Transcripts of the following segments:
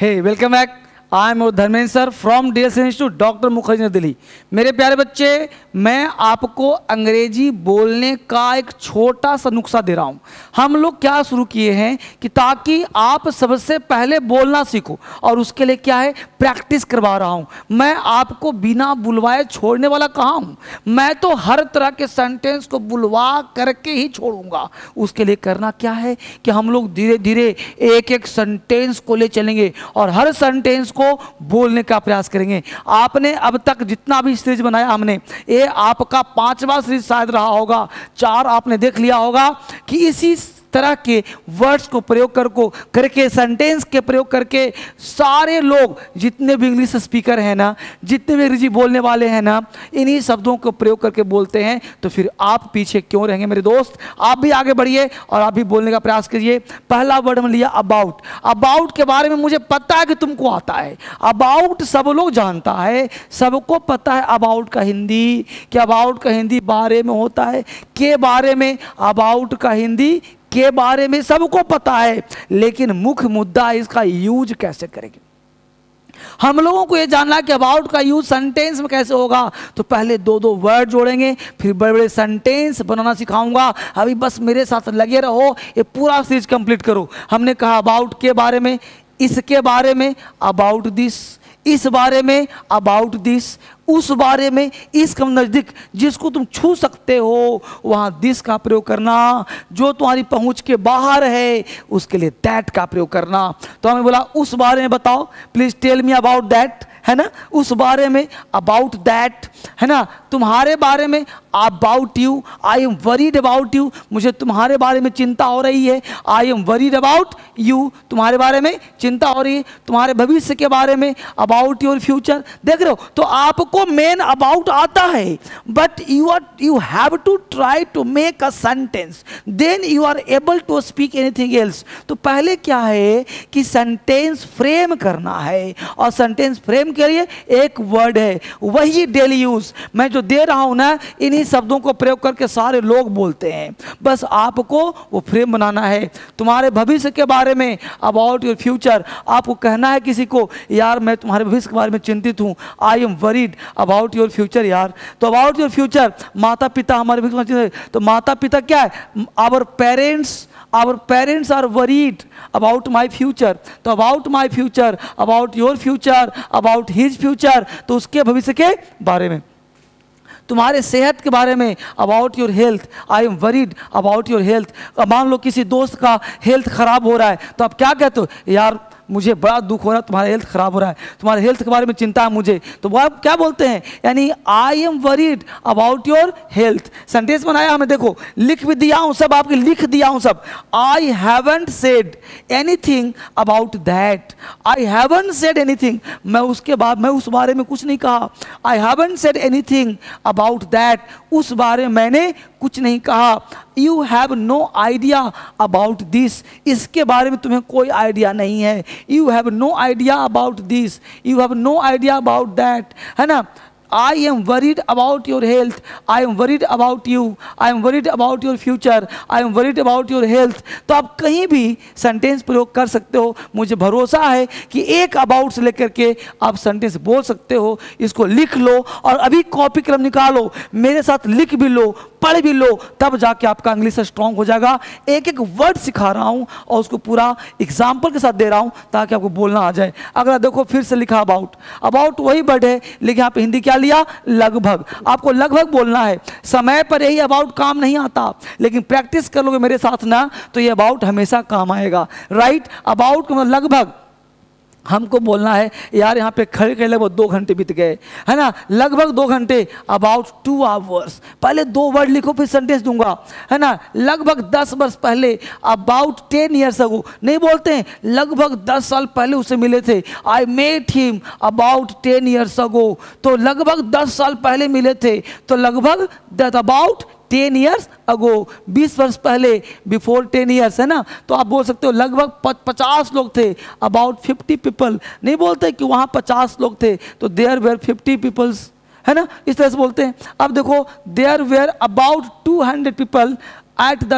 Hey, welcome back. I am Dharmendra sir from DSL institute doctor Mukherjee Delhi. मेरे प्यारे बच्चे, मैं आपको अंग्रेजी बोलने का एक छोटा सा नुस्खा दे रहा हूँ। हम लोग क्या शुरू किए हैं कि ताकि आप सबसे पहले बोलना सीखो, और उसके लिए क्या है, प्रैक्टिस करवा रहा हूँ। मैं आपको बिना बुलवाए छोड़ने वाला कहाँ हूँ, मैं तो हर तरह के सेंटेंस को बुलवा करके ही छोड़ूंगा। उसके लिए करना क्या है कि हम लोग धीरे धीरे एक एक सेंटेंस को ले चलेंगे और हर सेंटेंस को बोलने का प्रयास करेंगे। आपने अब तक जितना भी सीरीज बनाया, हमने ये आपका 5वां सीरीज शायद रहा होगा, 4 आपने देख लिया होगा कि इसी तरह के वर्ड्स को प्रयोग करके सेंटेंस के प्रयोग करके सारे लोग जितने भी इंग्लिश स्पीकर हैं ना, जितने भी अंग्रेजी बोलने वाले हैं ना, इन्हीं शब्दों को प्रयोग करके बोलते हैं। तो फिर आप पीछे क्यों रहेंगे मेरे दोस्त, आप भी आगे बढ़िए और आप भी बोलने का प्रयास करिए। पहला वर्ड हमने लिया अबाउट। अबाउट के बारे में मुझे पता है कि तुमको आता है, अबाउट सब लोग जानता है, सबको पता है अबाउट का हिंदी, कि अबाउट का हिंदी बारे में होता है, के बारे में, अबाउट का हिंदी के बारे में सबको पता है। लेकिन मुख्य मुद्दा इसका यूज कैसे करेंगे, हम लोगों को यह जानना है कि अबाउट का यूज सेंटेंस में कैसे होगा। तो पहले 2-2 वर्ड जोड़ेंगे, फिर बड़े बड़े सेंटेंस बनाना सिखाऊंगा। अभी बस मेरे साथ लगे रहो, ये पूरा सीरीज कंप्लीट करो। हमने कहा अबाउट के बारे में, इसके बारे में, अबाउट दिस, इस बारे में, अबाउट दिस, उस बारे में, इसके नज़दीक जिसको तुम छू सकते हो वहाँ दिस का प्रयोग करना, जो तुम्हारी पहुँच के बाहर है उसके लिए दैट का प्रयोग करना। तो हमें बोला उस बारे में बताओ, please tell me about that, है ना, उस बारे में अबाउट दैट, है ना, तुम्हारे बारे में about you, I am worried about you, मुझे तुम्हारे बारे में चिंता हो रही है, I am worried about you, तुम्हारे बारे में चिंता हो रही है, तुम्हारे भविष्य के बारे में, अबाउट योर फ्यूचर। देख रहे हो, तो आपको मेन अबाउट आता है, but you have to try to make a sentence, then you are able to speak anything else. तो पहले क्या है कि सेंटेंस फ्रेम करना है, और सेंटेंस फ्रेम के लिए एक वर्ड है, वही डेली यूज मैं जो दे रहा हूं ना, इन्हीं शब्दों को प्रयोग करके सारे लोग बोलते हैं। बस आपको वो फ्रेम बनाना है। तुम्हारे भविष्य के बारे में, अबाउट योर फ्यूचर, आपको कहना है किसी को, यार मैं तुम्हारे भविष्य के बारे में चिंतित हूँ, I am worried about your future यार। तो अबाउट योर फ्यूचर, माता पिता हमारे भविष्य में चिंतित है, तो माता पिता क्या है, our parents are worried about my future. तो about my future, about your future, about his future, तो उसके भविष्य के बारे में। तुम्हारे सेहत के बारे में, about your health, I am worried about your health. मान लो किसी दोस्त का हेल्थ खराब हो रहा है, तो आप क्या कहते हो, यार मुझे बड़ा दुख हो रहा है, तुम्हारा हेल्थ खराब हो रहा है, तुम्हारे हेल्थ के बारे में चिंता है मुझे, तो वो आप क्या बोलते हैं, यानी I am worried about your health. Sentence बनाया हमें, देखो लिख भी दिया हूँ सब, आपके लिख दिया हूँ सब। I haven't said anything about that, I haven't said anything, मैं उसके बाद, मैं उस बारे में कुछ नहीं कहा, I haven't said anything about that, उस बारे में मैंने कुछ नहीं कहा। You have no idea about this, इसके बारे में तुम्हें कोई आइडिया नहीं है, you have no idea about this, you have no idea about that, है ना। I am worried about your health, I am worried about you, I am worried about your future, I am worried about your health. तो आप कहीं भी sentence प्रयोग कर सकते हो। मुझे भरोसा है कि एक अबाउट से लेकर के आप सेंटेंस बोल सकते हो। इसको लिख लो और अभी कॉपी कलम निकालो, मेरे साथ लिख भी लो, पढ़ भी लो, तब जाके आपका इंग्लिश स्ट्रांग हो जाएगा। एक एक वर्ड सिखा रहा हूँ और उसको पूरा एग्जाम्पल के साथ दे रहा हूँ ताकि आपको बोलना आ जाए। अगला देखो, फिर से लिखा अबाउट, अबाउट वही वर्ड है, लेकिन आप हिंदी क्या लिया, लगभग, आपको लगभग बोलना है। समय पर यही अबाउट काम नहीं आता, लेकिन प्रैक्टिस कर लोगे मेरे साथ ना, तो ये अबाउट हमेशा काम आएगा, राइट। अबाउट का मतलब लगभग, हमको बोलना है यार यहाँ पे खड़े खड़े लगभग 2 घंटे बीत गए, है ना, लगभग 2 घंटे, अबाउट 2 आवर्स। पहले 2 वर्ड लिखो, फिर सेंटेंस दूंगा, है ना। लगभग 10 वर्ष पहले, अबाउट 10 ईयर्स अगो, नहीं बोलते हैं, लगभग 10 साल पहले उसे मिले थे, I met him about 10 years ago. तो लगभग 10 साल पहले मिले थे, तो लगभग दैट अबाउट 10 ईयर्स अगो। 20 वर्ष पहले, बिफोर 10 ईयर्स, है ना। तो आप बोल सकते हो लगभग 50 लोग थे, अबाउट 50 पीपल, नहीं बोलते कि वहाँ 50 लोग थे, तो देयर वेयर 50 पीपल्स, है ना, इस तरह से बोलते हैं। अब देखो, there were about 200 people at the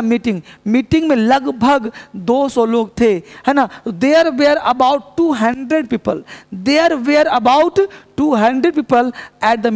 meeting में लगभग 200 लोग थे, है ना। There were about 200 people, there were about 200 people at the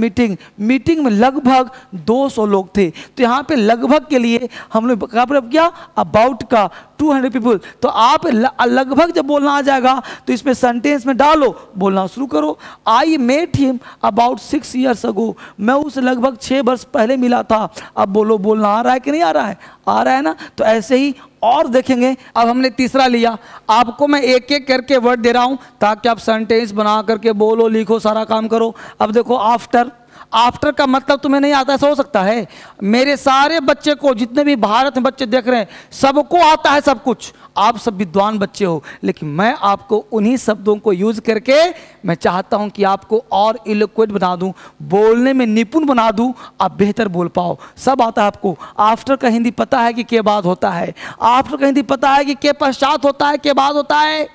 meeting में लगभग 200 लोग थे। तो यहाँ पे लगभग के लिए हम लोग कहाँ प्रयोग किया, अबाउट का 200 पीपल। तो आप लगभग जब बोलना आ जाएगा तो इसमें सेंटेंस में डालो, बोलना शुरू करो। I met him about 6 years ago, मैं उसे लगभग 6 वर्ष पहले मिला था। अब बोलो, बोलना आ रहा है कि नहीं आ रहा है? आ रहा है ना। तो ऐसे ही और देखेंगे। अब हमने तीसरा लिया, आपको मैं एक एक करके वर्ड दे रहा हूं ताकि आप सेंटेंस बना करके बोलो, लिखो, सारा काम करो। अब देखो आफ्टर, आफ्टर का मतलब तुम्हें नहीं आता, ऐसा हो सकता है? मेरे सारे बच्चे को, जितने भी भारत में बच्चे देख रहे हैं, सबको आता है सब कुछ, आप सब विद्वान बच्चे हो। लेकिन मैं आपको उन्हीं शब्दों को यूज करके मैं चाहता हूं कि आपको और इलोक्वेंट बना दूं, बोलने में निपुण बना दूं, आप बेहतर बोल पाओ। सब आता है आपको। आफ्टर का हिंदी पता है कि के बाद होता है, आफ्टर का हिंदी पता है कि के पश्चात होता है, के बाद होता है,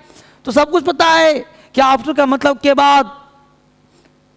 तो सब कुछ पता है कि आफ्टर का मतलब के बाद,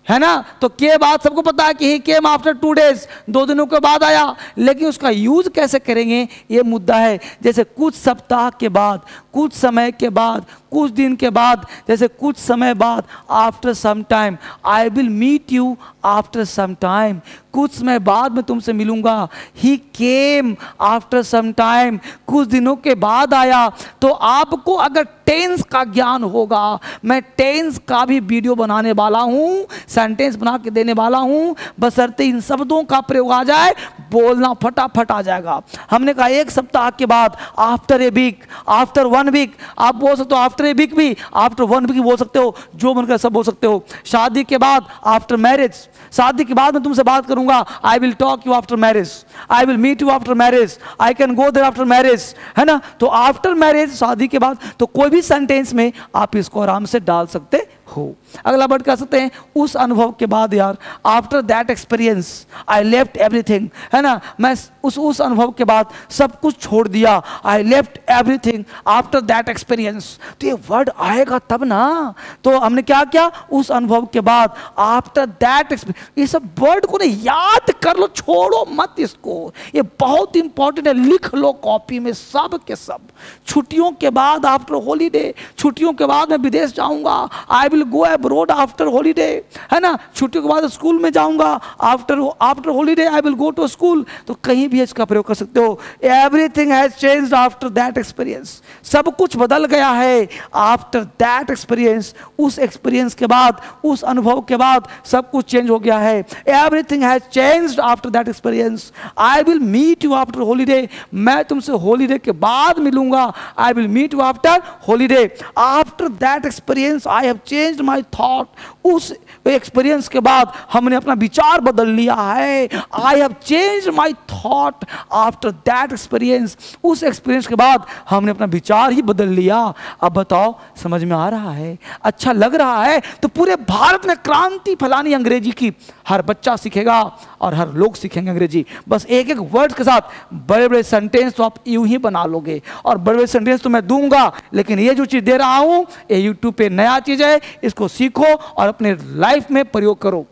है ना। तो के बाद सबको पता है कि ही केम आफ्टर 2 days, 2 दिनों के बाद आया। लेकिन उसका यूज कैसे करेंगे, ये मुद्दा है। जैसे कुछ सप्ताह के बाद, कुछ समय के बाद, कुछ दिन के बाद, जैसे कुछ समय बाद, after some time, I will meet you after some time, कुछ समय बाद मैं तुमसे मिलूंगा। ही केम आफ्टर सम टाइम, कुछ दिनों के बाद आया। तो आपको अगर टेंस का ज्ञान होगा, मैं टेंस का भी वीडियो बनाने वाला हूँ, सेंटेंस बना के देने वाला हूँ, बशर्ते इन शब्दों का प्रयोग आ जाए, बोलना फटाफट आ जाएगा। हमने कहा एक सप्ताह के बाद, after a week, after 1 week, आप बोल सकते हो आफ्टर ए वीक भी, आफ्टर 1 week बोल सकते हो, जो मन कर सब बोल सकते हो। शादी के बाद, आफ्टर मैरिज, शादी के बाद मैं तुमसे बात करूंगा, I will talk you after marriage, I will meet you after marriage, I can go there after marriage, है ना। तो आफ्टर मैरिज, शादी के बाद, तो कोई भी सेंटेंस में आप इसको आराम से डाल सकते हो। अगला वर्ड कर सकते हैं उस अनुभव के बाद, यार after that experience I left everything, है ना। मैं उस अनुभव के बाद सब कुछ छोड़ दिया, I left everything after that experience. तो ये वर्ड आएगा तब ना। तो हमने क्या किया, उस अनुभव के बाद, आफ्टर दैट एक्सपीरियंस, ये सब वर्ड को ना याद कर लो, छोड़ो मत इसको, ये बहुत इंपॉर्टेंट है, लिख लो कॉपी में सब के सब। छुट्टियों के बाद, आफ्टर हॉलीडे, छुट्टियों के बाद मैं विदेश जाऊँगा, I will go abroad after holiday, है ना। छुट्टियों के बाद स्कूल में जाऊंगा, after holiday I will go to school. तो कहीं भी इसका प्रयोग कर सकते हो। Everything has changed after that experience, सब कुछ बदल गया है आफ्टर दैट एक्सपीरियंस, उस एक्सपीरियंस के बाद, उस अनुभव के बाद सब कुछ चेंज हो गया है। Everything has changed after that experience, I will meet you after holiday, मैं तुमसे हॉलीडे के बाद मिलूंगा, I will meet you after holiday. After that experience I have changed my thought, उस एक्सपीरियंस के बाद हमने अपना विचार बदल लिया है। I have changed my thought after that experience, उस एक्सपीरियंस के बाद हमने अपना विचार ही बदल लिया। अब बताओ, समझ में आ रहा है? अच्छा लग रहा है? तो पूरे भारत में क्रांति फैलानी अंग्रेजी की, हर बच्चा सीखेगा और हर लोग सीखेंगे अंग्रेजी। बस एक एक वर्ड के साथ बड़े बड़े सेंटेंस तो आप यूं ही बना लोगे, और बड़े बड़े सेंटेंस तो मैं दूंगा, लेकिन ये जो चीज़ दे रहा हूँ ये यूट्यूब पे नया चीज़ है, इसको सीखो और अपने लाइफ में प्रयोग करो।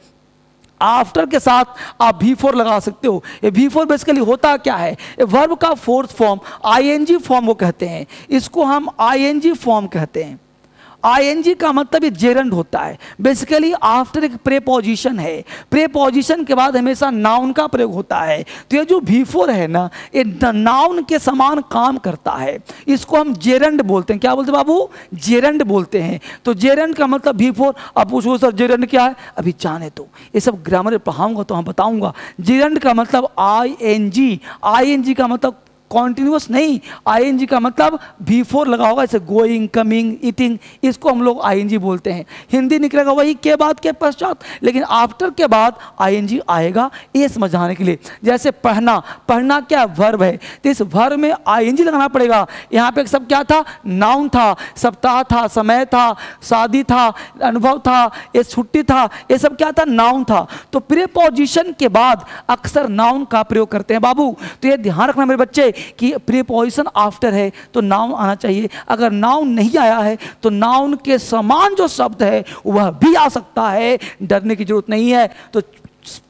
आफ्टर के साथ आप V4 लगा सकते हो। ये V4 बेसिकली होता क्या है? वर्ब का 4th फॉर्म ING फॉर्म को कहते हैं, इसको हम ING फॉर्म कहते हैं। ING का मतलब ये जेरंड होता है। बेसिकली आफ्टर एक प्रेपोजिशन है, प्रेपोजिशन के बाद हमेशा नाउन का प्रयोग होता है। तो ये जो V4 है ना, ये नाउन के समान काम करता है, इसको हम जेरंड बोलते हैं। क्या बोलते हैं बाबू? जेरंड बोलते हैं। तो जेरंड का मतलब V4। अब पूछो सर जेरंड क्या है? अभी जाने दो, ये सब ग्रामर पढ़ाऊंगा तो हम बताऊंगा। जेरंड का मतलब ING का मतलब कॉन्टिन्यूस नहीं, ING का मतलब V4 लगा होगा, जैसे गोइंग, कमिंग, ईटिंग, इसको हम लोग ING बोलते हैं। हिंदी निकलेगा वही के बाद, के पश्चात, लेकिन आफ्टर के बाद ING आएगा, ये समझाने के लिए। जैसे पढ़ना, पढ़ना क्या वर्ब है, तो इस वर्ब में ING लगाना पड़ेगा। यहाँ पे सब क्या था? नाउन था, सप्ताह था, समय था, शादी था, अनुभव था, ये छुट्टी था, ये सब क्या था? नाउन था। तो प्रीपोजिशन के बाद अक्सर नाउन का प्रयोग करते हैं बाबू। तो ये ध्यान रखना मेरे बच्चे कि प्रीपोजिशन आफ्टर है तो नाउन आना चाहिए। अगर नाउन नहीं आया है तो नाउन के समान जो शब्द है वह भी आ सकता है, डरने की जरूरत नहीं है। तो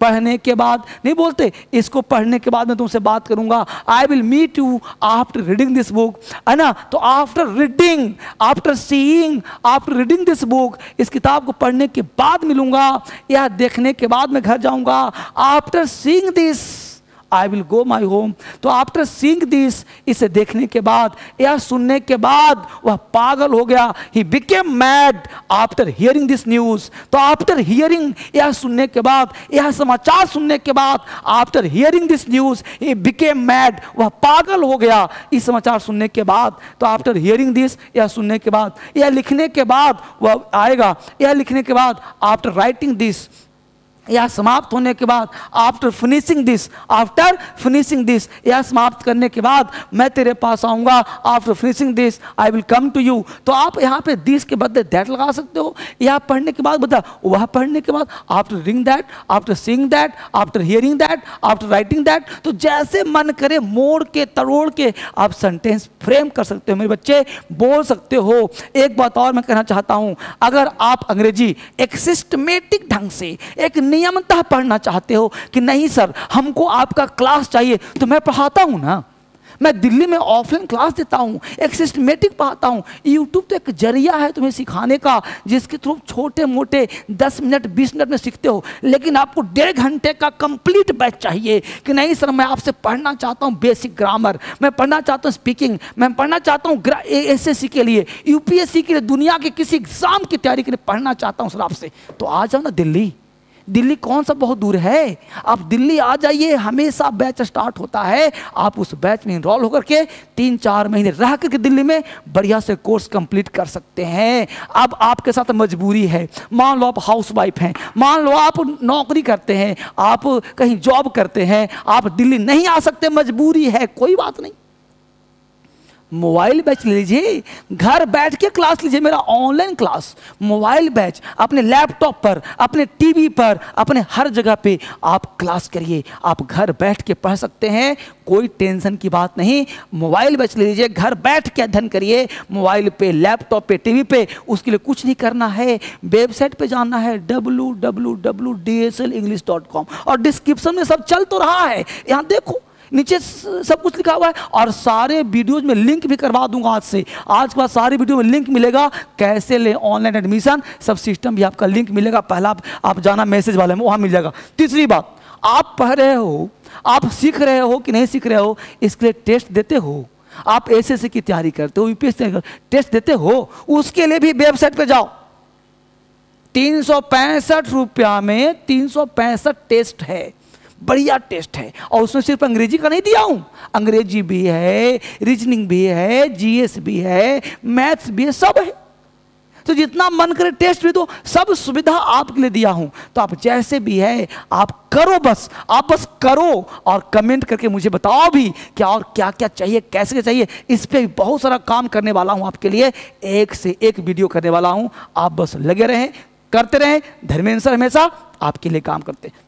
पढ़ने के बाद नहीं बोलते, इसको पढ़ने के बाद मैं तुमसे बात करूंगा, I will meet you after reading this book, है ना। तो after reading, after seeing, after reading this book, इस किताब को पढ़ने के बाद मिलूंगा या देखने के बाद मैं घर जाऊंगा। After seeing this I will go my home. तो आफ्टर सीइंग दिस, इसे देखने के बाद या सुनने के बाद वह पागल हो गया। He became mad after hearing this news. तो आफ्टर हियरिंग, यह सुनने के बाद, यह समाचार सुनने के बाद, after hearing this news he became mad, वह पागल हो गया इस समाचार सुनने के बाद। तो आफ्टर हियरिंग दिस, यह सुनने के बाद, यह लिखने के बाद वह आएगा, यह लिखने के बाद आफ्टर राइटिंग दिस, यह समाप्त होने के बाद, after finishing this, after finishing this, यह समाप्त करने के बाद मैं तेरे पास आऊँगा, after finishing this I will come to you. तो आप यहाँ पे दिस के बदले दैट लगा सकते हो, यह पढ़ने के बाद बता, वह पढ़ने के बाद, after reading that, after seeing that, after hearing that, after writing that. तो जैसे मन करे मोड़ के तरोड़ के आप सेंटेंस फ्रेम कर सकते हो, मेरे बच्चे बोल सकते हो। एक बात और मैं कहना चाहता हूँ, अगर आप अंग्रेजी एक सिस्टमेटिक ढंग से, एक नियमतः पढ़ना चाहते हो कि नहीं सर हमको आपका क्लास चाहिए, तो मैं पढ़ाता हूं ना, मैं दिल्ली में ऑफलाइन क्लास देता हूँ, एक सिस्टमेटिक पढ़ाता हूँ। यूट्यूब तो एक जरिया है तुम्हें सिखाने का, जिसके थ्रू छोटे मोटे 10 मिनट 20 मिनट में सीखते हो, लेकिन आपको 1.5 घंटे का कंप्लीट बैच चाहिए कि नहीं सर मैं आपसे पढ़ना चाहता हूँ बेसिक ग्रामर, मैं पढ़ना चाहता हूँ स्पीकिंग, मैं पढ़ना चाहता हूँ SSC के लिए, UPSC के लिए, दुनिया के किसी एग्जाम की तैयारी के लिए पढ़ना चाहता हूँ सर आपसे। तो आ जाओ ना दिल्ली, दिल्ली कौन सा बहुत दूर है, आप दिल्ली आ जाइए, हमेशा बैच स्टार्ट होता है, आप उस बैच में इनरोल होकर के 3-4 महीने रह करके दिल्ली में बढ़िया से कोर्स कंप्लीट कर सकते हैं। अब आपके साथ मजबूरी है, मान लो आप हाउसवाइफ हैं, मान लो आप नौकरी करते हैं, आप कहीं जॉब करते हैं, आप दिल्ली नहीं आ सकते, मजबूरी है, कोई बात नहीं, मोबाइल बैच ले लीजिए, घर बैठ के क्लास लीजिए, मेरा ऑनलाइन क्लास, मोबाइल बैच, अपने लैपटॉप पर, अपने टीवी पर, अपने हर जगह पे आप क्लास करिए, आप घर बैठ के पढ़ सकते हैं, कोई टेंशन की बात नहीं। मोबाइल बैच ले लीजिए, घर बैठ के अध्ययन करिए, मोबाइल पे, लैपटॉप पे, टीवी पे, उसके लिए कुछ नहीं करना है, वेबसाइट पे जाना है www.dslenglish.com, और डिस्क्रिप्शन में सब चल तो रहा है, यहाँ देखो नीचे सब कुछ लिखा हुआ है, और सारे वीडियोज में लिंक भी करवा दूंगा आज से, आज के बाद सारे वीडियो में लिंक मिलेगा, कैसे ले ऑनलाइन एडमिशन, सब सिस्टम भी आपका लिंक मिलेगा, पहला आप जाना मैसेज वाले में, वहाँ मिल जाएगा। तीसरी बात, आप पढ़ रहे हो, आप सीख रहे हो कि नहीं सीख रहे हो, इसके लिए टेस्ट देते हो, आप SSC की तैयारी करते हो, UPSC टेस्ट देते हो, उसके लिए भी वेबसाइट पर जाओ, 365 रुपया में 365 टेस्ट है, बढ़िया टेस्ट है, और उसमें सिर्फ अंग्रेजी का नहीं दिया हूँ, अंग्रेजी भी है, रीजनिंग भी है, GS भी है, मैथ्स भी है, सब है। तो जितना मन करे टेस्ट भी दो, सब सुविधा आपके लिए दिया हूँ। तो आप जैसे भी है आप करो, बस आप बस करो, और कमेंट करके मुझे बताओ भी क्या और क्या क्या चाहिए, कैसे क्या चाहिए, इस पर बहुत सारा काम करने वाला हूँ आपके लिए, एक से एक वीडियो करने वाला हूँ, आप बस लगे रहें, करते रहें, धर्मेंद्र सर हमेशा आपके लिए काम करते हैं।